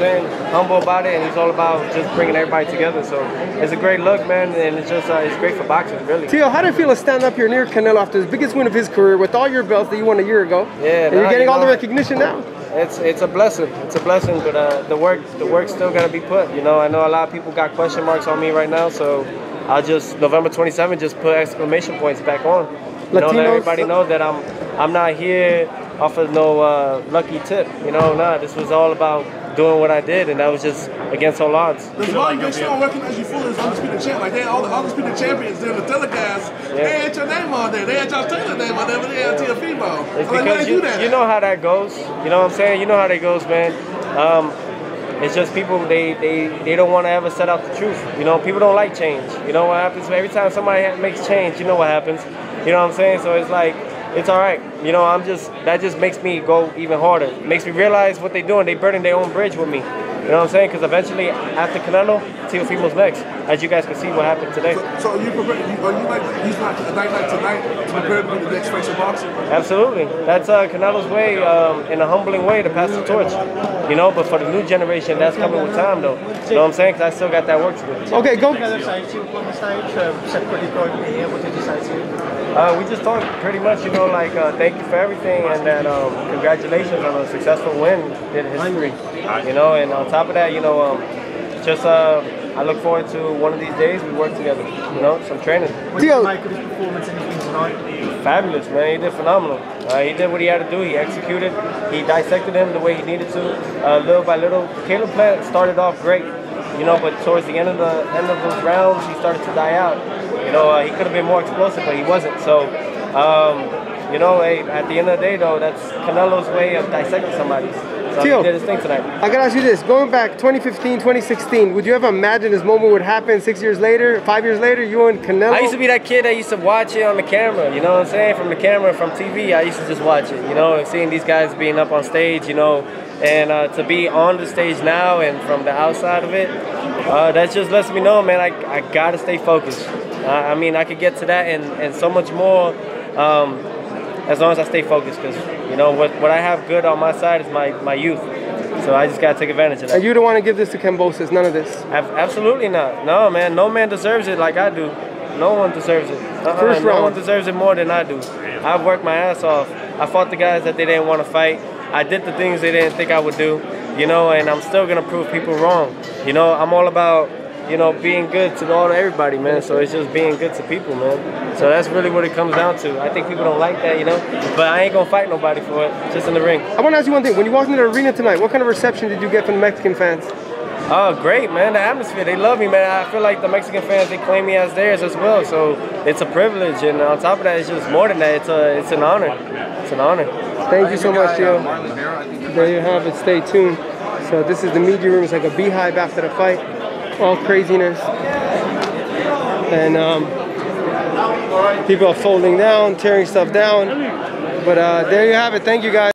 saying? Humble about it, and he's all about just bringing everybody together. So it's a great look, man, and it's just it's great for boxing, really. Tio, how did it feel to stand up here near Canelo after the biggest win of his career with all your belts that you won a year ago? Yeah, and you're getting all the recognition now. It's a blessing. It's a blessing, but the work still got to be put. You know, I know a lot of people got question marks on me right now, so I'll just November 27th just put exclamation points back on. You know, let everybody know that I'm not here off of no lucky tip. You know, nah, this was all about doing what I did, and that was just against all odds. The volume they still recognize you fully as undisputed champ. Like they had all the undisputed champions during the telecast. Yeah. They had your name on there. They had Josh Taylor's name on there, but they had Tia Fimo. It's because like, you know how that goes. You know what I'm saying? You know how that goes, man. It's just people, they don't want to ever set out the truth. You know, people don't like change. You know what happens? Every time somebody makes change, you know what happens. You know what I'm saying? So it's like, it's all right. You know, that just makes me go even harder. It makes me realize what they're doing. They're burning their own bridge with me. You know what I'm saying? Because eventually, after Canelo, Teofimo's next. As you guys can see what happened today. So are you prepared, tonight to prepare to be the next face of boxing? Absolutely. That's Canelo's way, in a humbling way to pass the torch. You know, but for the new generation, that's coming with time, though. You know what I'm saying? Because I still got that work to do. Okay, go. We just talked pretty much, you know, like, thank you for everything, and that congratulations on a successful win in history. You know, and on top of that, you know, I look forward to one of these days we work together. You know, some training. What do you make of his performance tonight? Fabulous, man. He did phenomenal. He did what he had to do. He executed. He dissected him the way he needed to, little by little. Caleb Plant started off great, you know, but towards the end of those rounds, he started to die out. You know, he could have been more explosive, but he wasn't. So, you know, hey, at the end of the day, though, that's Canelo's way of dissecting somebody. So Tio, he did his thing tonight. I gotta ask you this: going back 2015, 2016, would you ever imagine this moment would happen 6 years later, 5 years later? You and Canelo. I used to be that kid that used to watch it on the camera. You know what I'm saying? From the camera, from TV, I used to just watch it. You know, and seeing these guys being up on stage. You know, and to be on the stage now and from the outside of it, that just lets me know, man. I gotta stay focused. I mean, I could get to that and so much more. As long as I stay focused, because, you know, what I have good on my side is my youth. So I just got to take advantage of that. And you don't want to give this to Cambosis, none of this? Absolutely not. No, man. No man deserves it like I do. No one deserves it. First round. No one deserves it more than I do. I've worked my ass off. I fought the guys that they didn't want to fight. I did the things they didn't think I would do, you know, and I'm still going to prove people wrong. You know, I'm all about, you know, being good to everybody, man. So it's just being good to people, man. So that's really what it comes down to. I think people don't like that, you know, but I ain't gonna fight nobody for it, just in the ring. I want to ask you one thing. When you walked into the arena tonight, what kind of reception did you get from the Mexican fans? Oh, great, man. The atmosphere, they love me, man. I feel like the Mexican fans, they claim me as theirs as well. So it's a privilege, and on top of that, it's just more than that. It's an honor. It's an honor. Thank you so much, yo. There you have it. Stay tuned. So this is the media room. It's like a beehive after the fight. All craziness, and people are folding down, tearing stuff down, but there you have it. Thank you guys.